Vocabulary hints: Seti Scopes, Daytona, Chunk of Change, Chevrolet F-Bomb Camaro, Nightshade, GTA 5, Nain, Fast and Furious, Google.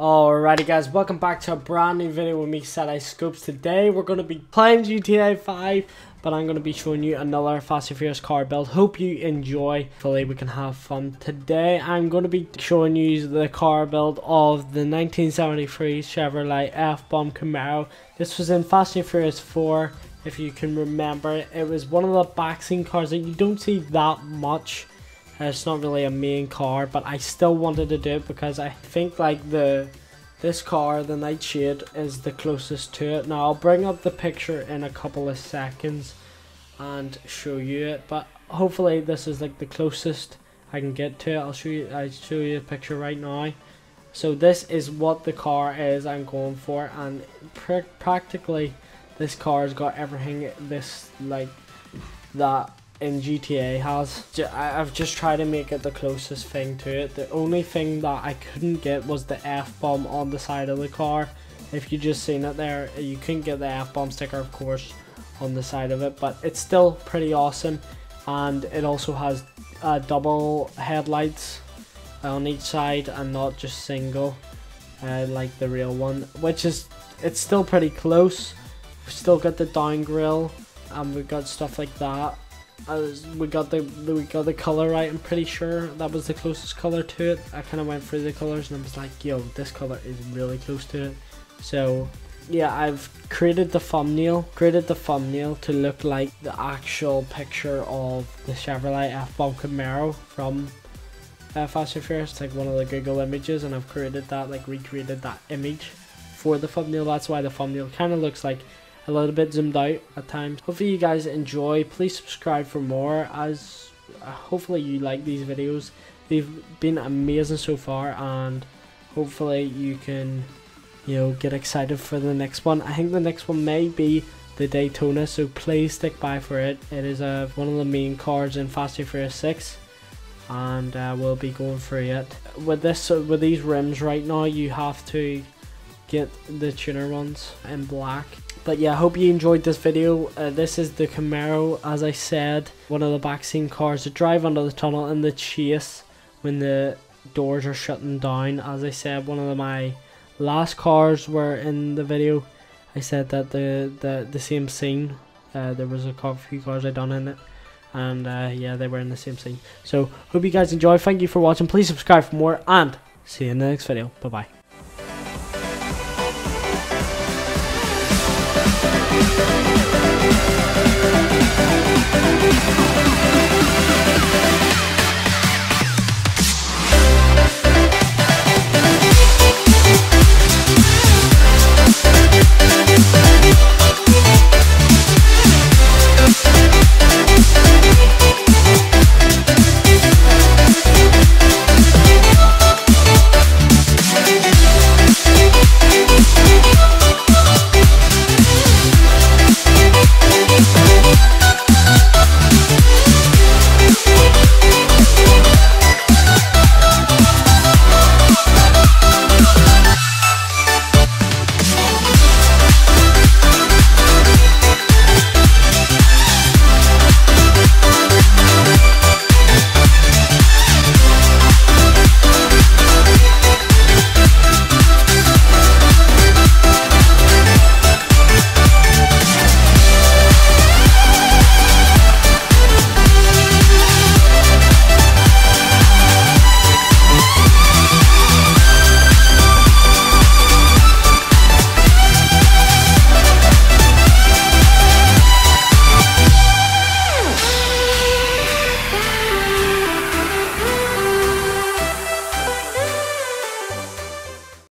Alrighty guys, welcome back to a brand new video with me, Seti Scopes. Today we're going to be playing GTA 5, but I'm going to be showing you another Fast and Furious car build. Hope you enjoy. Hopefully we can have fun. Today I'm going to be showing you the car build of the 1973 Chevrolet F-Bomb Camaro. This was in Fast and Furious 4, if you can remember. It was one of the backseat cars that you don't see that much. It's not really a main car, but I still wanted to do it because I think like this car, the Nightshade, is the closest to it. Now I'll bring up the picture in a couple of seconds and show you it, but hopefully this is like the closest I can get to it. I'll show you the picture right now. So this is what the car is I'm going for, and practically this car's got everything this like that in GTA has. I've just tried to make it the closest thing to it. The only thing that I couldn't get was the F-bomb on the side of the car. If you just seen it there, you couldn't get the F-bomb sticker, of course, on the side of it, but it's still pretty awesome. And it also has double headlights on each side and not just single like the real one, which is, it's still pretty close. We've still got the down grille and we've got stuff like that. We got the color right. I'm pretty sure that was the closest color to it. I kind of went through the colors and I was like, yo, this color is really close to it. So yeah, I've created the thumbnail to look like the actual picture of the Chevrolet F-Bomb Camaro from Fast and Furious. It's like one of the Google images, and I've created that, like recreated that image for the thumbnail. That's why the thumbnail kind of looks like a little bit zoomed out at times. Hopefully you guys enjoy. Please subscribe for more, as hopefully you like these videos. They've been amazing so far, and hopefully you can, you know, get excited for the next one. I think the next one may be the Daytona, so please stick by for it. It is one of the main cars in Fast and Furious 6, and we'll be going through it. With these rims right now, you have to get the tuner ones in black. But yeah, I hope you enjoyed this video. This is the Camaro, as I said, one of the backseat cars. The drive under the tunnel and the chase when the doors are shutting down. As I said, one of my last cars were in the video. I said that the same scene. There was a few cars I done in it, and yeah, they were in the same scene. So hope you guys enjoy. Thank you for watching. Please subscribe for more, and see you in the next video. Bye bye.